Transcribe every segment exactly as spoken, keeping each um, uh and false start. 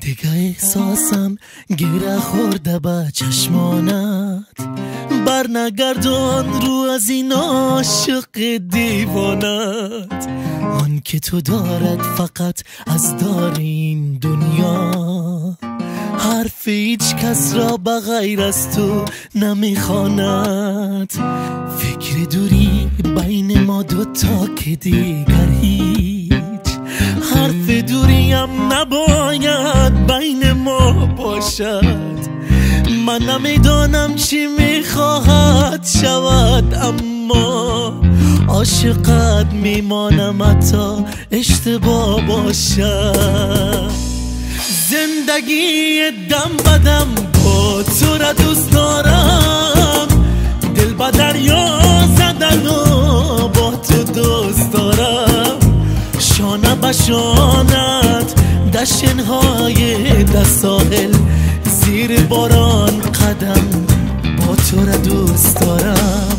دیگه احساسم گره خورده با چشمانت، برنگردان رو از این عاشق دیوانت. آن که تو دارد فقط از دار این دنیا، حرف هیچ کس را بغیر از تو نمیخواند. فکر دوری بین ما دوتا که دیگر هیچ، حرف دوری هم نباید بین ما باشد. من نمیدانم چی میخواهد شود، اما عاشقت میمانم حتی اشتباه باشد. زندگی دم بدم با تو را دوست دارم، دل به دریا زدن و با تو دوست دارم. شانه به شانت دشنهای دساحل، زیر باران قدم با تو را دوست دارم.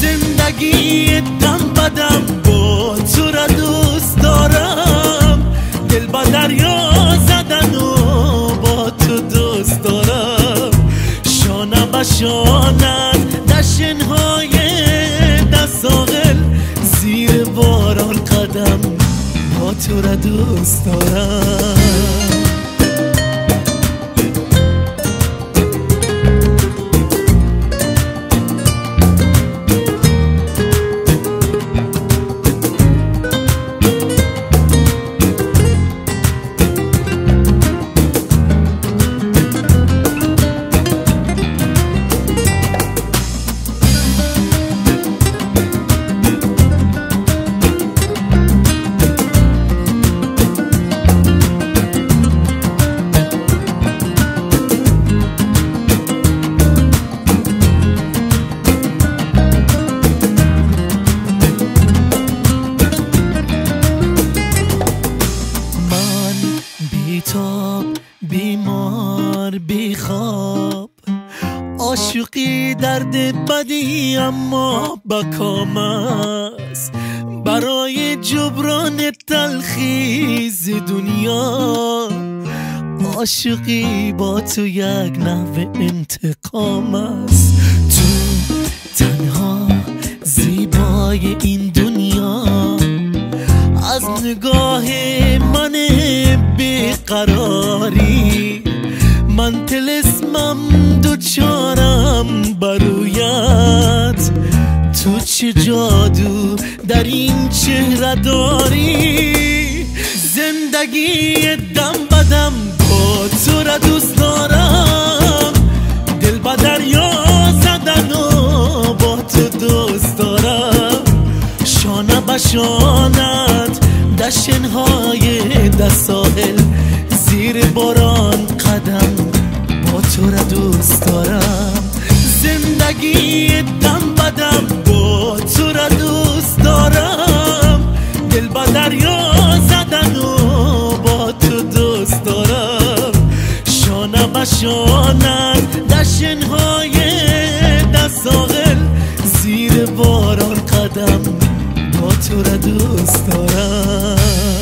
زندگی دم بدم با تو را دوست دارم، دل به دریا زدن و با تو دوست دارم. شانه به شانت دشنهای دساحل، زیر باران قدم با تو را دوست دارم. بیمار بیخواب، عاشقی درد بدی اما بکام است. برای جبران تلخیز دنیا، عاشقی با تو یک نحو انتقام است. تو تنها زیبای این دنیا، از نگاه من قراری من تلسمم دوچارم برویت. تو چه جادو در این چهره داری. زندگی دم بدم با تو را دوست دارم، دل به دریا زدن و با تو دوست دارم. شانه به شانت دشنهای دساحل، زیر باران قدم با تو را دوست دارم. زندگی دم بدم با تو را دوست دارم، دل به دریا زدن و با تو دوست دارم. شانه به شانت دشنهای دساحل، زیر باران قدم با تو را دوست دارم.